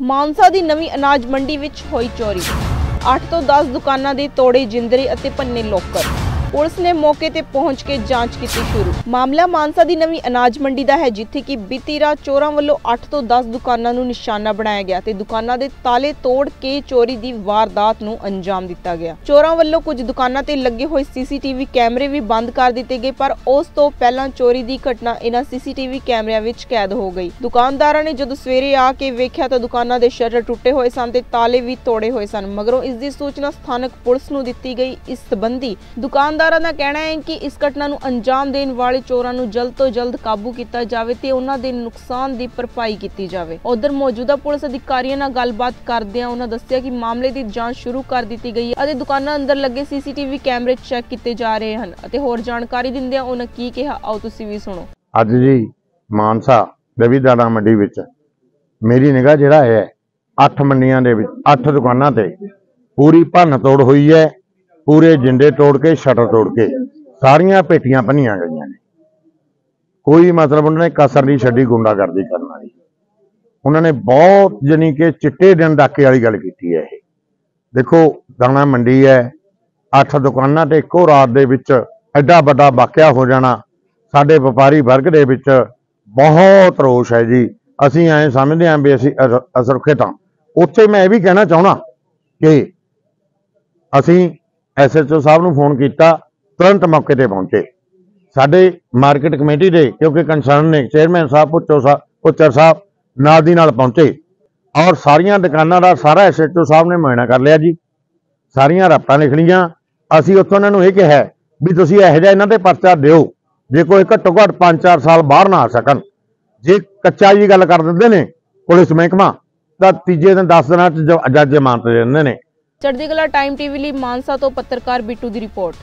मानसा की नवी अनाज मंडी विच होई चोरी, 8 ਤੋਂ 10 दुकाना दे तोड़े जिंदरे अते भन्ने लोकर। पुलिस ने मौके ते पहुंच के जांच की शुरू। मामला मानसा की नवी अनाज मंडी का है, जिथे कि बीती रात चोरां वालों 8 ਤੋਂ 10 दुकाना नू निशाना बनाया गया ते दुकाना दे ताले तोड़ के चोरी दी वारदात नू अंजाम दिता गया। चोरां वालों कुछ दुकाना ते लगे हुए CCTV कैमरे भी बंद कर दिते गए, पर उस तो पहला चोरी दी घटना इन्हां CCTV कैमरियां विच कैद हो गई। दुकानदारां ने जदों सवेरे आके वेख्या तां दुकाना दे शटर टुटे होए सन ते ताले भी तोड़े होए सन। मगरों इस दी सूचना स्थानक पुलिस नू दिती गई। इस संबंधी दुकान दारा का कहना है कि इस घटना नू अंजाम देने वाले चोरां नू जल्द तो जल्द काबू किया जाए ते उन्हां दे नुकसान दी भरपाई की जाए। उधर मौजूदा पुलिस अधिकारियों नाल गलबात करदियां उन्हां दस्सिया कि मामले की जांच शुरू कर दी गई है, दुकानां अंदर लगे CCTV कैमरे चेक किए जा रहे हैं। होर जानकारी दिंदियां उन्हां की कहा, आओ तुसीं भी सुनो। अज जी मानसा दवीदारा मंडी विच मेरी निगाह जिहड़ा है 8 दुकानां ते पूरी भन्न तोड़ हुई है। पूरे जिंदे तोड़ के शटर तोड़ के सारियां पेटियां भनिया गई ने। कोई मतलब उन्होंने कसर नहीं छड्डी गुंडागर्दी करने वाली। उन्होंने बहुत जानी कि चिट्टे दिन डाके वाली गल की है। ये देखो दाना मंडी है, 8 दुकाना तो एको रात दे विच एडा वड्डा वाकिया हो जाना साडे व्यापारी वर्ग दे विच बहुत रोष है जी। असीं ऐ समझदे हां भी असीं असुरक्षित हां। उत्थे मैं यह भी कहना चाहुंदा कि असीं SHO साहब ने फोन किया, तुरंत मौके पर पहुंचे। साडे मार्केट कमेटी के क्योंकि कंसर्न ने चेयरमैन साहब भुच्चर साहब नाल दी नाल पहुंचे और सारिया दुकाना का सारा SHO साहब ने मुआयना कर लिया जी। सारिया रापटा लिख लिया। असी उत्थों उन्होंने ये कहा भी तुसी इहो जिहा इन्हां ते परचा दिओ जे कोई घट्टो घट्ट 5-4 साल बाहर ना आ सकन। जे कच्चा जी गल कर दिंदे ने पुलिस महकमा तां तीजे दिन 10 दिनां च जज जमानत दे दिंदे ने। चढ़दीकला टाइम टीवी लिए मानसा तो पत्रकार बिट्टू की रिपोर्ट।